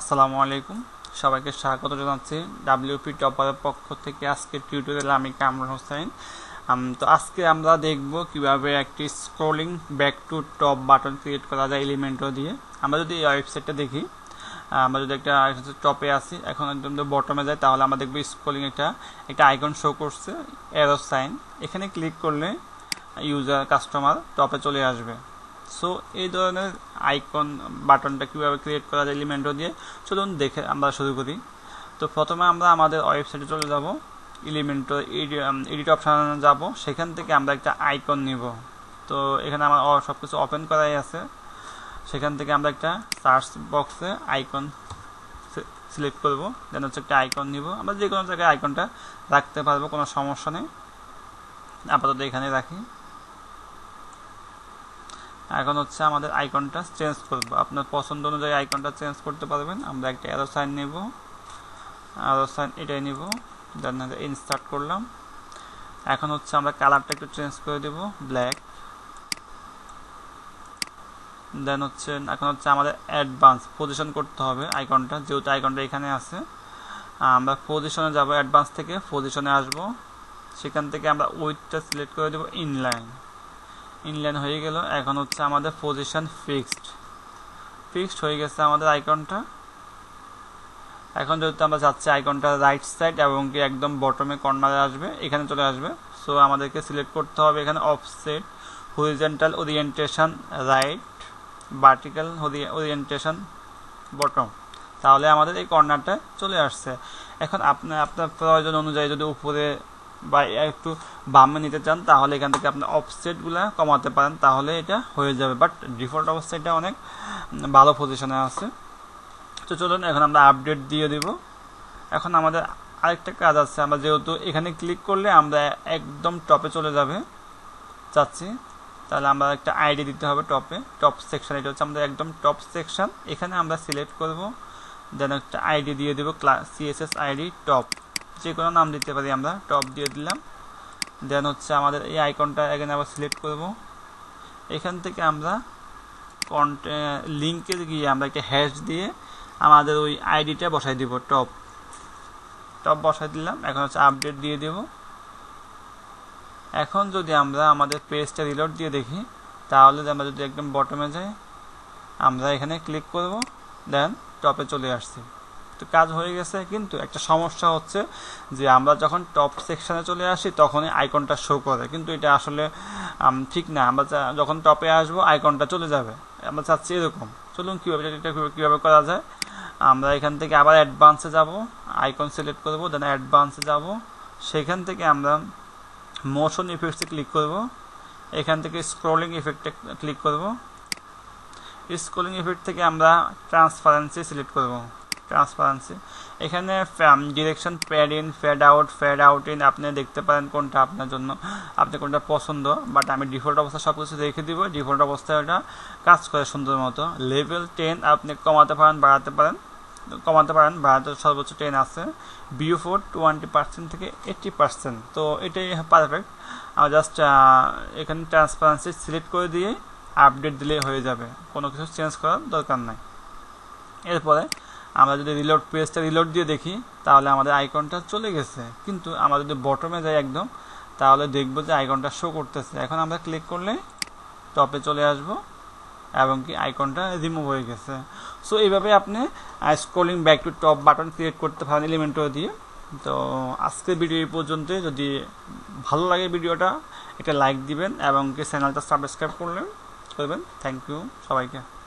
আসসালামু আলাইকুম সবাইকে স্বাগত জানাচ্ছি WP টপারের পক্ষ থেকে আজকে টিউটোরিয়ালে আমি কামরুল হোসেন। তো আজকে আমরা দেখব কিভাবে একটি scrolling back to top button create করা যায় এলিমেন্টও দিয়ে। আমরা যদি এই ওয়েবসাইটটা দেখি, আমরা যদি একটা টপে আসি, এখন একদম বটমে যাই, তাহলে আমরা দেখব স্ক্রলিং একটা আইকন শো করছে অ্যারো সাইন। এখানে ক্লিক করলে ইউজার কাস্টমার টপে চলে আসবে। সো এই ধরনের আইকন বাটনটা কীভাবে ক্রিয়েট করা যায় এলিমেন্টও দিয়ে, চলুন দেখে আমরা শুরু করি। তো প্রথমে আমরা আমাদের ওয়েবসাইটে চলে যাব, এলিমেন্টো এডিট অপশানে যাব, সেখান থেকে আমরা একটা আইকন নিব। তো এখানে আমার সব কিছু ওপেন করাই আছে। সেখান থেকে আমরা একটা সার্চ বক্সে আইকন সিলেক্ট করব, দেন হচ্ছে একটা আইকন নিব। আমরা যে কোনো জায়গায় আইকনটা রাখতে পারবো, কোনো সমস্যা নেই। আপাতত এখানে রাখি। এখন হচ্ছে আমাদের আইকনটা চেঞ্জ করব, আপনার পছন্দ অনুযায়ী আইকনটা চেঞ্জ করতে পারবেন। আমরা একটা অ্যারো সাইন নেব, অ্যারো সাইন এটাই নেব, দেন ইনসার্ট করলাম। এখন হচ্ছে আমরা কালারটা একটু চেঞ্জ করে দেব, ব্ল্যাক। দেন হচ্ছে এখন হচ্ছে আমাদের অ্যাডভান্স পজিশন করতে হবে আইকনটা, যেহেতু আইকনটা এখানে আছে। আমরা পজিশনে যাব, অ্যাডভান্স থেকে পজিশনে আসব। সেখান থেকে আমরা উইথটা সিলেক্ট করে দেব, ইনলাইন। ইনলাইন হয়ে গেল। এখন হচ্ছে আমাদের পজিশন ফিক্সড হয়ে গেছে আমাদের আইকনটা। এখন যেহেতু আমরা যাচ্ছি আইকনটা রাইট সাইড এবং কি একদম বটমে কর্নারে আসবে, এখানে চলে আসবে। সো আমাদেরকে সিলেক্ট করতে হবে এখানে offset, horizontal orientation right, vertical orientation bottom. তাহলে আমাদের এই কর্নারটা চলে আসছে। এখন আপনার প্রয়োজন অনুযায়ী যদি উপরে বা একটু বামে নিতে চান, তাহলে এখান থেকে আপনি অফসেটগুলো কমাতে পারেন, তাহলে এটা হয়ে যাবে। বাট ডিফল্ট অবস্থা এটা অনেক ভালো পজিশনে আছে। তো চলুন এখন আমরা আপডেট দিয়ে দেব। এখন আমাদের আরেকটা কাজ আছে, আমরা যেহেতু এখানে ক্লিক করলে আমরা একদম টপে চলে যাচ্ছি, তাহলে আমরা একটা আইডি দিতে হবে টপে। টপ সেকশন, এটা হচ্ছে আমাদের একদম টপ সেকশন। এখানে আমরা সিলেক্ট করব, দেন একটা আইডি দিয়ে দেব, CSS আইডি টপ, যে কোনো নাম দিতে পারি আমরা। টপ দিয়ে দিলাম। দেন হচ্ছে আমাদের এই আইকনটা এখানে আবার সিলেক্ট করব। এখান থেকে আমরা লিঙ্কে গিয়ে আমরা একটা হ্যাশ দিয়ে আমাদের ওই আইডিটা বসাই দিব, টপ বসাই দিলাম। এখন হচ্ছে আপডেট দিয়ে দেব। এখন যদি আমরা আমাদের পেজটা রিলোড দিয়ে দেখি, তাহলে আমরা যদি একদম বটমে যাই, আমরা এখানে ক্লিক করব, দেন টপে চলে আসছি। কাজ হয়ে গেছে। কিন্তু একটা সমস্যা হচ্ছে যে আমরা যখন টপ সেকশানে চলে আসি তখনই আইকনটা শো করে, কিন্তু এটা আসলে ঠিক না। আমরা যখন টপে আসবো আইকনটা চলে যাবে, আমরা চাচ্ছি এরকম। চলুন কীভাবে এটা কীভাবে করা যায়, আমরা এখান থেকে আবার অ্যাডভান্সে যাব, আইকন সিলেক্ট করব, দেন অ্যাডভান্সে যাব। সেখান থেকে আমরা মোশন ইফেক্টসে ক্লিক করব, এখান থেকে স্ক্রোলিং ইফেক্টে ক্লিক করব। স্ক্রোলিং ইফেক্ট থেকে আমরা ট্রান্সপারেন্সি সিলেক্ট করব। ট্রান্সপারেন্সি এখানে direction, fade in, fade out in আপনি দেখতে পারেন কোনটা আপনার জন্য, আপনি কোনটা পছন্দ। বাট আমি ডিফল্ট অবস্থা সব কিছু রেখে দিব, ডিফল্ট অবস্থায় ওটা কাজ করে সুন্দর মতো। লেভেল 10 আপনি কমাতে পারেন, বাড়াতে পারেন। বাড়াতে সর্বোচ্চ 10 আছে। ভিউ ফোর 20% থেকে 80%। তো এটাই পারফেক্ট। আমি জাস্ট এখানে ট্রান্সপারেন্সি সিলেক্ট করে দিয়ে আপডেট দিলে হয়ে যাবে, কোনো কিছু চেঞ্জ করার দরকার নাই। এরপরে আমরা যদি রিলোড পেজটা রিলোড দিয়ে দেখি, তাহলে আমাদের আইকনটা চলে গেছে। কিন্তু আমরা যদি বটমে যাই একদম, তাহলে দেখব যে আইকনটা শো করতেছে। এখন আমরা ক্লিক করলে টপে চলে আসব এবং কি আইকনটা রিমুভ হয়ে গেছে। সো এইভাবে আপনি scrolling back to top button create করতে পারেন এলিমেন্টও দিয়ে। তো আজকের ভিডিও এই পর্যন্ত। যদি ভালো লাগে ভিডিওটা, একটা লাইক দিবেন এবং কি চ্যানেলটা সাবস্ক্রাইব করবেন। থ্যাংক ইউ সবাইকে।